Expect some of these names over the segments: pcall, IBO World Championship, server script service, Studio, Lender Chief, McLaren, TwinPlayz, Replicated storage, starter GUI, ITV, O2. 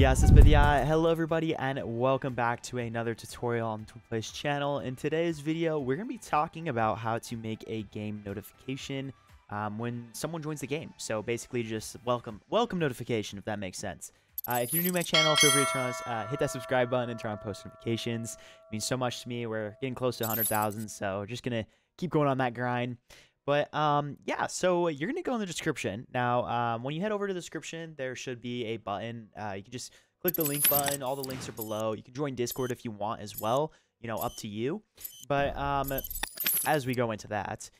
Yes, it's Bidya. Hello everybody and welcome back to another tutorial on TwinPlayz channel. In today's video, we're going to be talking about how to make a game notification when someone joins the game. So basically just welcome notification, if that makes sense. If you're new to my channel, feel free to turn on, hit that subscribe button and turn on post notifications. It means so much to me. We're getting close to 100,000, so just going to keep going on that grind. But yeah, so you're going to go in the description. Now, when you head over to the description, there should be a button. You can just click the link button. All the links are below. You can join Discord if you want as well, you know, up to you. But as we go into that,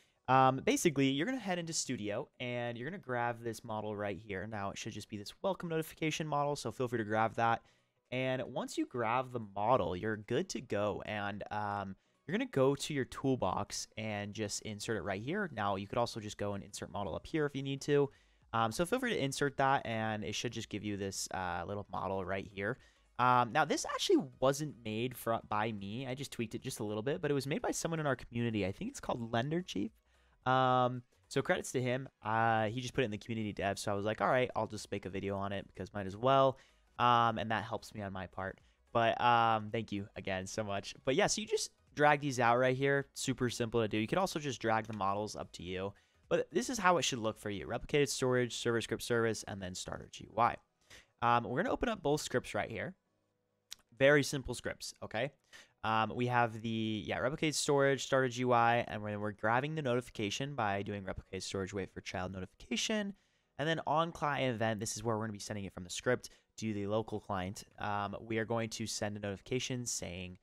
basically, you're going to head into Studio and you're going to grab this model right here. Now, it should just be this welcome notification model, so feel free to grab that. And once you grab the model, you're good to go. And you're going to go to your toolbox and just insert it right here. Now, you could also just go and insert model up here if you need to. So feel free to insert that, and it should just give you this little model right here. Now, this actually wasn't made by me. I just tweaked it just a little bit, but it was made by someone in our community. I think it's called Lender Chief. So credits to him. He just put it in the community dev, so I was like, all right, I'll just make a video on it because might as well. And that helps me on my part. But thank you again so much. But yeah, so you just drag these out right here. Super simple to do. You could also just drag the models, up to you. But this is how it should look for you. Replicated storage, server script service, and then starter GUI. We're going to open up both scripts right here. Very simple scripts, okay? We have the, replicated storage, starter GUI, and we're grabbing the notification by doing replicated storage, wait for child notification. And then on client event, this is where we're going to be sending it from the script to the local client. We are going to send a notification saying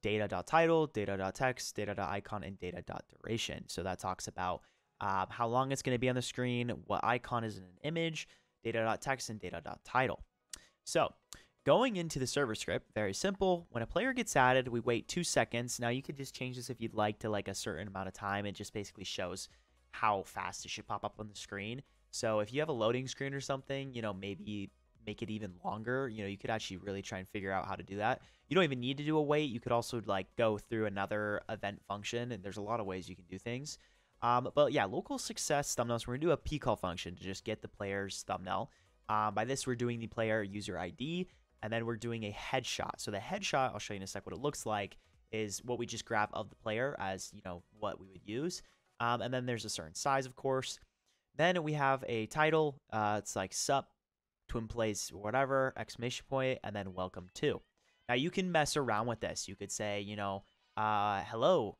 data.title, data.text, data.icon, and data.duration. So that talks about how long it's going to be on the screen, what icon is in an image, data.text, and data.title. So going into the server script, very simple. When a player gets added, we wait 2 seconds. Now you could just change this if you'd like to like a certain amount of time. It just basically shows how fast it should pop up on the screen. So if you have a loading screen or something, you know, maybe make it even longer. You know, you could actually really try and figure out how to do that. You don't even need to do a wait. You could also like go through another event function, and there's a lot of ways you can do things. But yeah, local success thumbnails. We're gonna do a pcall function to just get the player's thumbnail. By this, we're doing the player user ID, and then we're doing a headshot. So the headshot, I'll show you in a sec what it looks like, is what we just grab of the player as, you know, what we would use. And then there's a certain size, of course. Then we have a title. It's like sup, TwinPlayz, whatever, exclamation point, and then welcome to. Now you can mess around with this. You could say, you know, hello,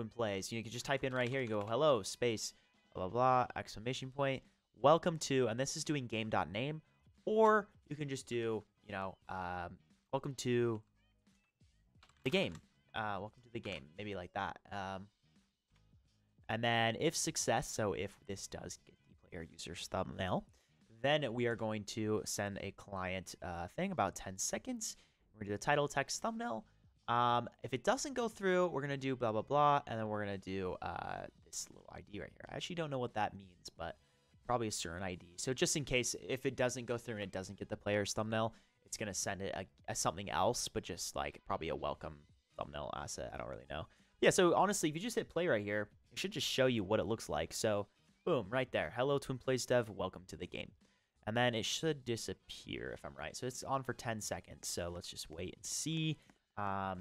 TwinPlayz. You can just type in right here. You go, hello, space, blah, blah, blah, exclamation point, welcome to, and this is doing game.name, or you can just do, you know, welcome to the game. Welcome to the game, maybe like that. And then if success, so if this does get the player user's thumbnail, then we are going to send a client thing about 10 seconds. We're going to do the title, text, thumbnail. If it doesn't go through, we're going to do blah, blah, blah. And then we're going to do this little ID right here. I actually don't know what that means, but probably a certain ID. So just in case, if it doesn't go through and it doesn't get the player's thumbnail, it's going to send it a something else, but just like probably a welcome thumbnail asset. I don't really know. Yeah, so honestly, if you just hit play right here, it should just show you what it looks like. So boom, right there. Hello, TwinPlayz dev. Welcome to the game. And then it should disappear if I'm right. So it's on for 10 seconds. So let's just wait and see. Yeah,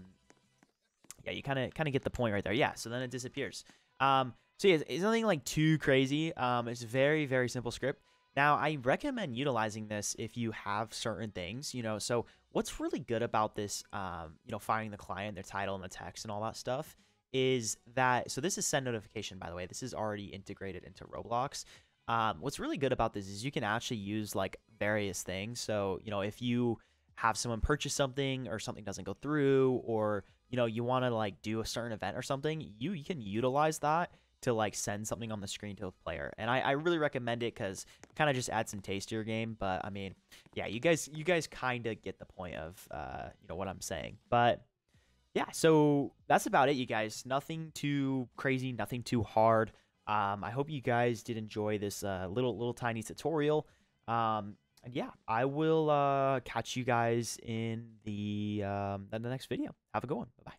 you kind of get the point right there. Yeah, so then it disappears. So yeah, it's nothing like too crazy. It's a very, very simple script. Now, I recommend utilizing this if you have certain things, you know. So what's really good about this, you know, finding the client, their title and the text and all that stuff is that, so this is send notification, by the way. This is already integrated into Roblox. What's really good about this is you can actually use like various things. So, you know, if you have someone purchase something or something doesn't go through, or, you know, you want to like do a certain event or something, you can utilize that to like send something on the screen to a player. And I really recommend it because it kind of just adds some taste to your game. But I mean, yeah, you guys kind of get the point of, you know, what I'm saying. But yeah, so that's about it, you guys. Nothing too crazy, nothing too hard. I hope you guys did enjoy this little tiny tutorial. And yeah, I will catch you guys in the next video. Have a good one. Bye-bye.